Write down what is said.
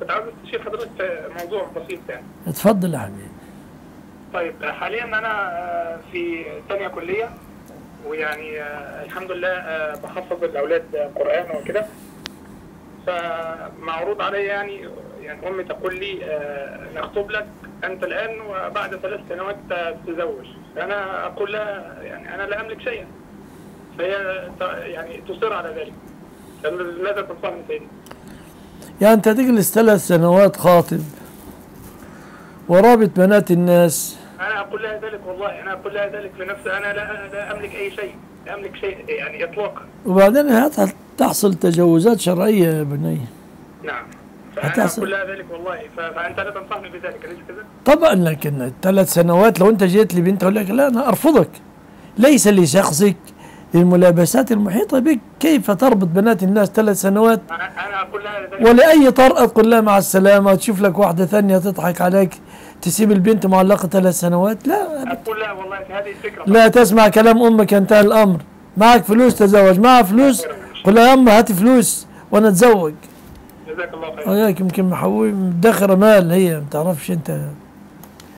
كنت عاوز استشير حضرتك في موضوع بسيط يعني. اتفضل يا حبيبي. طيب حاليا انا في ثانيه كليه، ويعني الحمد لله بحفظ الاولاد قران وكده. فمعروض عليا يعني امي تقول لي نخطب لك انت الان وبعد 3 سنوات تتزوج. فانا اقول لها يعني انا لا املك شيئا، فهي يعني تصر على ذلك. فماذا تنصحني سيدي؟ يعني انت تجلس 3 سنوات خاطب ورابط بنات الناس. انا اقول لها ذلك، والله انا اقول لها ذلك لنفسي، انا لا املك اي شيء، لا املك شيء يعني اطلاقا. وبعدين هتحصل تجاوزات شرعيه يا بني. نعم. فانا اقول لها ذلك والله، فانت لا تنصحني بذلك اليس كذا؟ طبعا، لكن ال3 سنوات لو انت جيت لبنت اقول لك لا انا ارفضك، ليس لشخصك، للملابسات المحيطه بك، كيف تربط بنات الناس 3 سنوات؟ انا اقول لها ولاي طرقه تقول لها مع السلامه وتشوف لك واحده ثانيه تضحك عليك، تسيب البنت معلقه 3 سنوات؟ لا اقول لا والله هذه الفكره. لا تسمع كلام امك، انتهى الامر. معك فلوس تزوج، معها فلوس قول يا امي هاتي فلوس وانا اتزوج. جزاك الله خير. يمكن محوي مدخره مال، هي ما تعرفش انت.